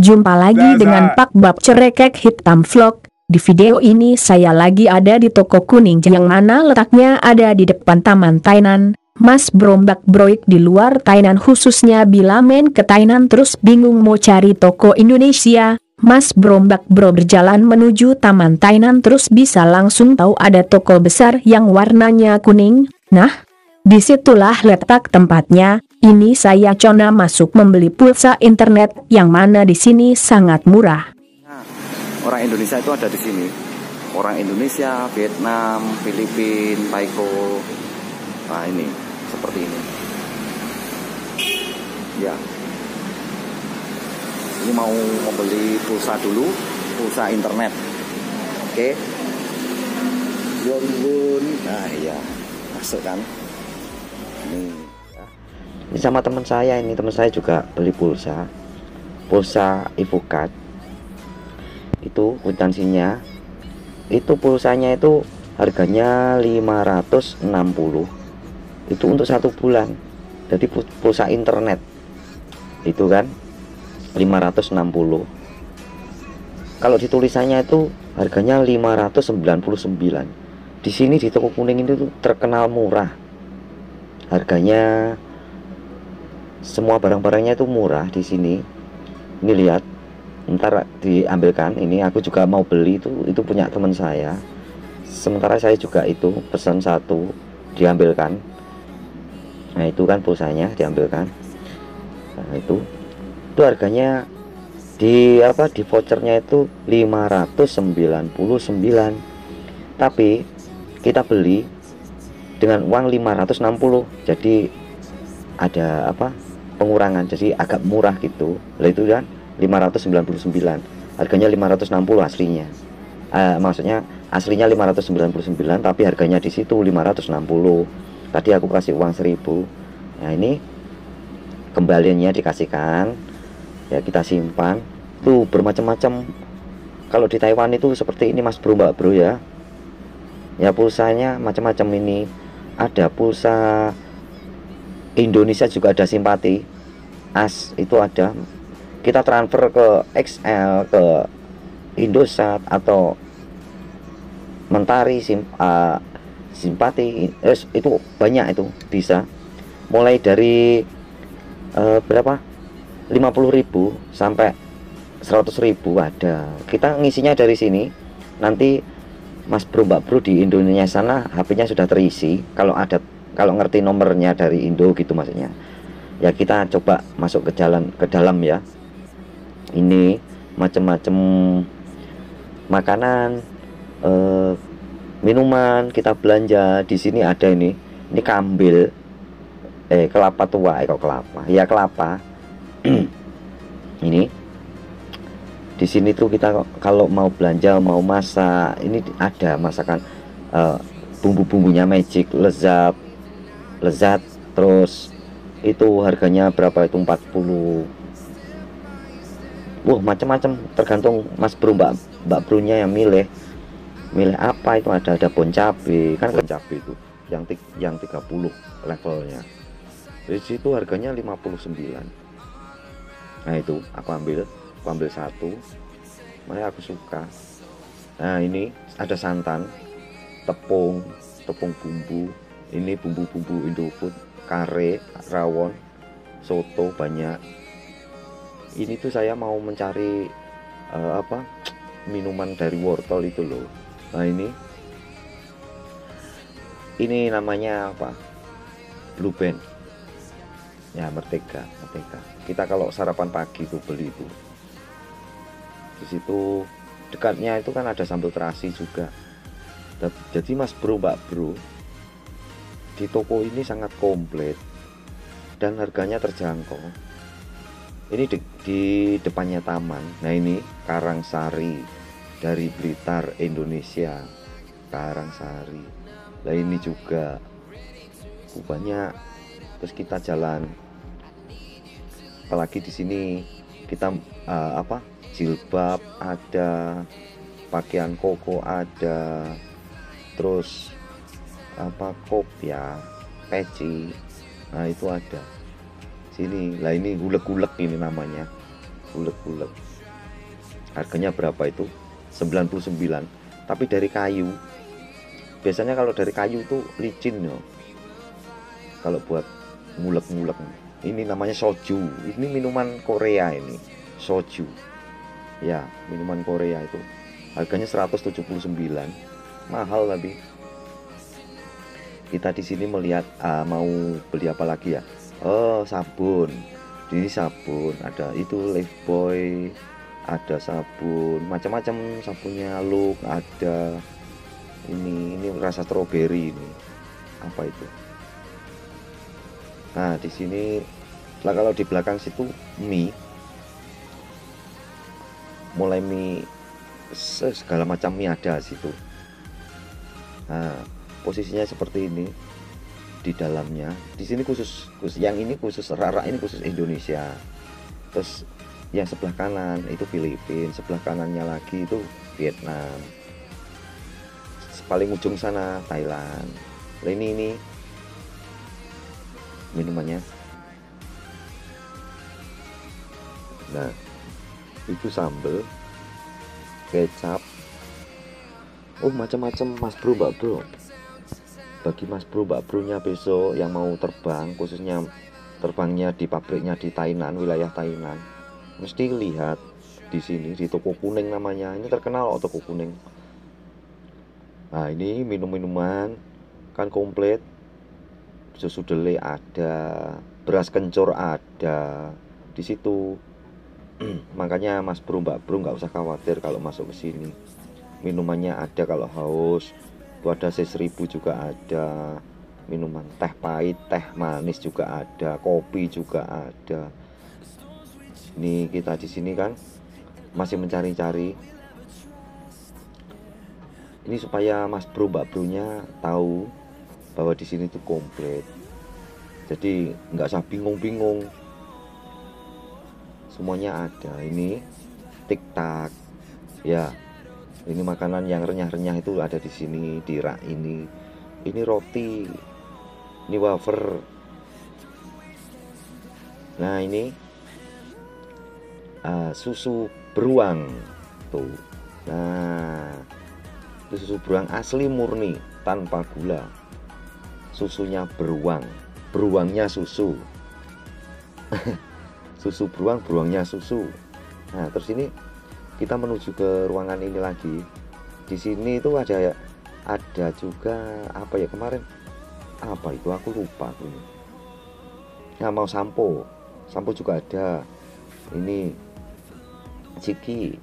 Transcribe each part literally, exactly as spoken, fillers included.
Jumpa lagi dengan Pak Bob Cerekek Hitam Vlog. Di video ini saya lagi ada di toko kuning yang mana letaknya ada di depan Taman Tainan. Mas berombak broik di luar Tainan, khususnya bila main ke Tainan terus bingung mau cari toko Indonesia. Mas berombak bro berjalan menuju Taman Tainan terus bisa langsung tahu ada toko besar yang warnanya kuning. Nah, disitulah letak tempatnya. Ini saya coba masuk membeli pulsa internet yang mana di sini sangat murah. Nah, orang Indonesia itu ada di sini. Orang Indonesia, Vietnam, Filipina, Taiko. Nah, ini seperti ini. Ya. Ini mau membeli pulsa dulu, pulsa internet. Oke. Yonbun. Nah, iya. Masuk kan? Ini. Ini sama teman saya, ini teman saya juga beli pulsa pulsa EvoCard. Itu kuitansinya, itu pulsanya itu harganya lima ratus enam puluh, itu untuk satu bulan. Jadi pulsa internet itu kan lima ratus enam puluh, kalau ditulisannya itu harganya lima ratus sembilan puluh sembilan. Di sini di toko kuning itu terkenal murah harganya. Semua barang-barangnya itu murah di sini. Ini lihat, ntar diambilkan. Ini aku juga mau beli itu, itu punya teman saya. Sementara saya juga itu pesan satu, diambilkan. Nah itu kan pulsanya diambilkan. Nah itu, itu harganya di apa di vouchernya itu lima ratus sembilan puluh sembilan. Tapi kita beli dengan uang lima ratus enam puluh. Jadi ada apa? Pengurangan, jadi agak murah gitu. Lah itu kan lima ratus sembilan puluh sembilan, harganya lima ratus enam puluh aslinya. Eh, maksudnya aslinya lima ratus sembilan puluh sembilan tapi harganya di situ lima ratus enam puluh. Tadi aku kasih uang seribu. Nah, ini kembaliannya dikasihkan. Ya, kita simpan. Tuh bermacam-macam. Kalau di Taiwan itu seperti ini Mas Bro, Mbak Bro ya. Ya pulsanya macam-macam ini. Ada pulsa Indonesia juga, ada Simpati as itu ada. Kita transfer ke X L, ke Indosat atau Mentari, Sim, uh, Simpati eh, itu banyak, itu bisa mulai dari uh, berapa lima puluh ribu sampai seratus ribu ada. Kita ngisinya dari sini, nanti Mas Bro Mbak Bro di Indonesia sana H P-nya sudah terisi, kalau ada, kalau ngerti nomornya dari Indo gitu maksudnya. Ya kita coba masuk ke jalan ke dalam ya. Ini macam-macam makanan, eh, minuman, kita belanja di sini. Ada ini. Ini kambil eh kelapa tua, eh, kok kelapa. Ya kelapa. Ini. Di sini tuh kita kalau mau belanja, mau masak, ini ada masakan eh, bumbu-bumbunya magic, lezat. lezat terus itu harganya berapa itu empat puluh. Wah, macam-macam tergantung Mas Bro Mbak Mbak Bronya yang milih milih apa. Itu ada ada boncabe kan, boncabe itu yang yang tiga puluh levelnya. Di situ harganya lima puluh sembilan. Nah itu aku ambil aku ambil satu, makanya aku suka. Nah ini ada santan, tepung tepung bumbu. Ini bumbu-bumbu Indofood, kare, rawon, soto banyak. Ini tuh saya mau mencari uh, apa minuman dari wortel itu loh. Nah ini, ini namanya apa? Blue Band. Ya Merdeka, Merdeka. Kita kalau sarapan pagi tuh beli itu. Di situ dekatnya itu kan ada sambal terasi juga. Jadi Mas Bro Mbak Bro, di toko ini sangat komplit dan harganya terjangkau. Ini di, di depannya taman. Nah ini Karangsari dari Blitar, Indonesia. Karangsari. Nah ini juga banyak. Terus kita jalan. Apalagi di sini kita uh, apa? Jilbab ada, pakaian koko ada, terus apa kopiah, peci, Nah itu ada sini lah, ini gulek-gulek ini namanya, gulek-gulek. Harganya berapa itu? sembilan puluh sembilan, tapi dari kayu. Biasanya kalau dari kayu tuh licin ya, kalau buat ngulek-ngulek. Ini namanya soju, ini minuman Korea, ini soju ya, minuman Korea itu. Harganya seratus tujuh puluh sembilan, mahal. Tapi kita di sini melihat uh, mau beli apa lagi ya. Oh, sabun. Ini sabun, ada itu Life Boy, ada sabun, macam-macam sabunnya Look, ada ini ini rasa stroberi ini. Apa itu? Nah, di sini lah, kalau di belakang situ mie. Mulai mie segala macam mie ada situ. Nah, posisinya seperti ini di dalamnya. Di sini khusus, khusus yang ini khusus rarak, ini khusus Indonesia. Terus yang sebelah kanan itu Filipina, sebelah kanannya lagi itu Vietnam. Paling ujung sana Thailand. Nah, ini ini minumannya. Nah, itu sambal, kecap. Oh, macam-macam Mas Bro, Mbak Bro. Bagi Mas Bro, Mbak Bro-nya besok yang mau terbang, khususnya terbangnya di pabriknya di Tainan, wilayah Tainan, mesti lihat di sini di toko kuning namanya. Ini terkenal loh, toko kuning. Nah, ini minum-minuman kan komplit. Susu Deli ada, beras kencur ada di situ. Makanya Mas Bro, Mbak Bro nggak usah khawatir kalau masuk ke sini. Minumannya ada kalau haus. Ada C seribu juga ada, minuman teh pahit, teh manis juga ada, kopi juga ada. Ini kita di sini kan masih mencari-cari. Ini supaya Mas Bro, Mbak Bro-nya tahu bahwa di sini tuh komplit. Jadi nggak usah bingung-bingung. Semuanya ada. Ini tiktak ya. Ini makanan yang renyah-renyah itu ada di sini, di rak ini. Ini roti, ini wafer. Nah, ini uh, susu beruang tuh. Nah, itu susu beruang asli murni tanpa gula. Susunya beruang, beruangnya susu. Susu beruang, beruangnya susu. Nah, terus ini kita menuju ke ruangan ini lagi. Di sini itu ada ada juga apa ya kemarin? Apa itu? Aku lupa ini. Nah, mau sampo. Sampo juga ada. Ini ciki.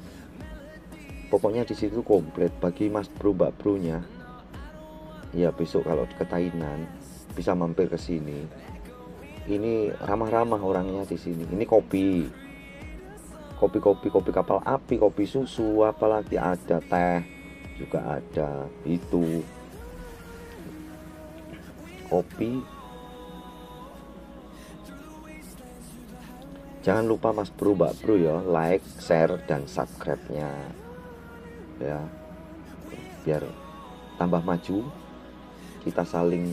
Pokoknya di situ komplit bagi Mas Bro, Mbak Bro-nya. Ya, besok kalau ke Tainan bisa mampir ke sini. Ini ramah-ramah orangnya di sini. Ini kopi. Kopi-kopi, kopi kapal api, kopi susu, apalagi ada teh juga ada itu. Kopi. Jangan lupa Mas Bro, Mbak Bro ya, like, share dan subscribe-nya. Ya. Biar tambah maju. Kita saling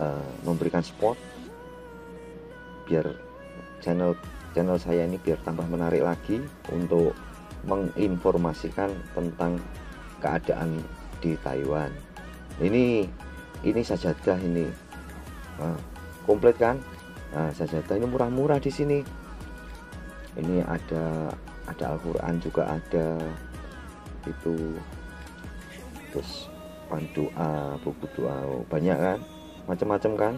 uh, memberikan support biar channel channel saya ini biar tambah menarik lagi untuk menginformasikan tentang keadaan di Taiwan. Ini ini sajadah ini. Nah, komplit kan? Nah, sajadah ini murah-murah di sini. Ini ada ada Al-Qur'an juga ada. Itu terus pandoa, buku doa, banyak kan? Macam-macam kan?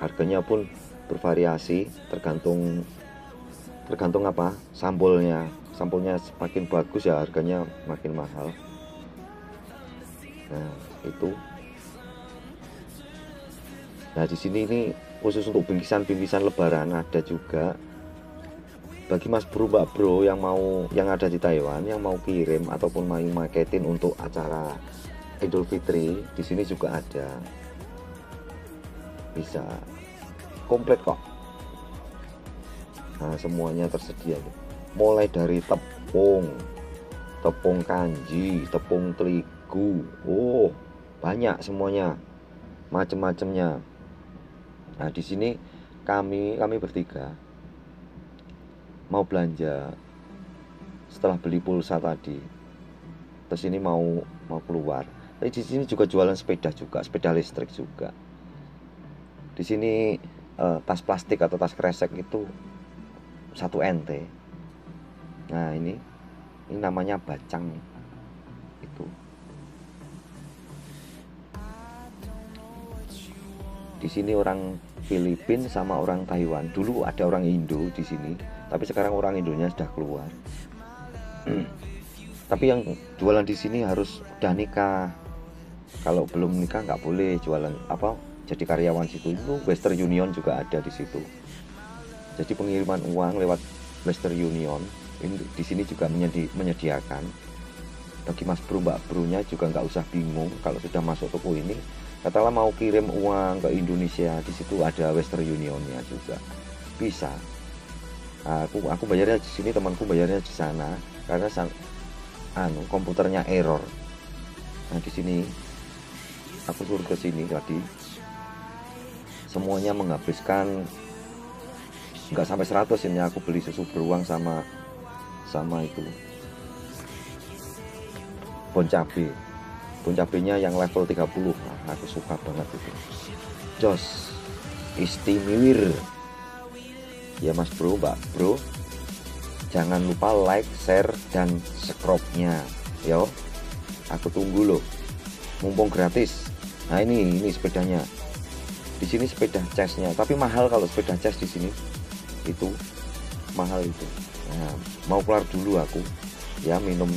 Harganya pun bervariasi tergantung tergantung apa sampulnya. Sampulnya semakin bagus ya harganya makin mahal. Nah itu, nah di sini ini khusus untuk bingkisan-bingkisan lebaran ada juga. Bagi Mas Bro, Mbak Bro yang mau yang ada di Taiwan yang mau kirim ataupun mau marketing untuk acara Idul Fitri, di sini juga ada, bisa komplit kok. Nah, semuanya tersedia. Mulai dari tepung, tepung kanji, tepung terigu. Oh, banyak semuanya, macam-macamnya. Nah, di sini kami kami bertiga mau belanja setelah beli pulsa tadi. Terus ini mau mau keluar. Tapi di sini juga jualan sepeda juga, sepeda listrik juga. Di sini eh, tas plastik atau tas kresek itu satu ente. Nah, ini ini namanya bacang itu. Di sini orang Filipin sama orang Taiwan. Dulu ada orang Indo di sini, tapi sekarang orang Indonya sudah keluar. Tapi yang jualan di sini harus udah nikah. Kalau belum nikah nggak boleh jualan apa? Jadi karyawan situ. Itu Western Union juga ada di situ. Jadi pengiriman uang lewat Western Union ini di sini juga menyedi, menyediakan bagi mas bro mbak bronya juga nggak usah bingung kalau sudah masuk toko ini. Katalah mau kirim uang ke Indonesia, di situ ada Western Unionnya juga bisa. Aku aku bayarnya di sini, temanku bayarnya di sana karena sang, anu komputernya error. Nah di sini aku suruh ke sini tadi. Semuanya menghabiskan nggak sampai seratus ini aku beli susu beruang sama sama itu Boncabe. Cabenya yang level tiga puluh, nah, aku suka banget itu. Jos istimewir. Ya mas bro, mbak bro, jangan lupa like, share, dan subscribe-nya. Yo, aku tunggu loh. Mumpung gratis. Nah ini, ini sepedanya. Di sini sepeda chestnya, tapi mahal kalau sepeda chest di sini. Itu mahal itu. Nah, mau keluar dulu aku. Ya minum.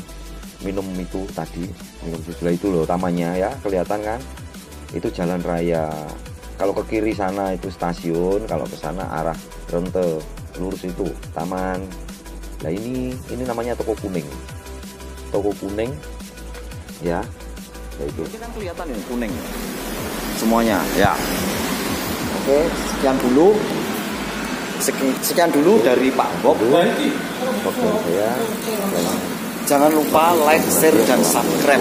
minum itu tadi minum sebelah itu loh tamannya ya, kelihatan kan itu jalan raya. Kalau ke kiri sana itu stasiun, kalau ke sana arah Rente lurus itu taman. Nah ini ini namanya toko kuning, toko kuning ya, yaitu ini kan kelihatan yang kuning semuanya ya. Oke, sekian dulu sekian, sekian dulu dari Pak Bob. Oke saya jangan lupa like, share, dan subscribe.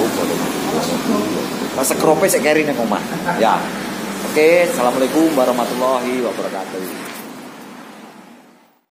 Masa krope saya carry nih koma. Ya. Oke, assalamualaikum warahmatullahi wabarakatuh.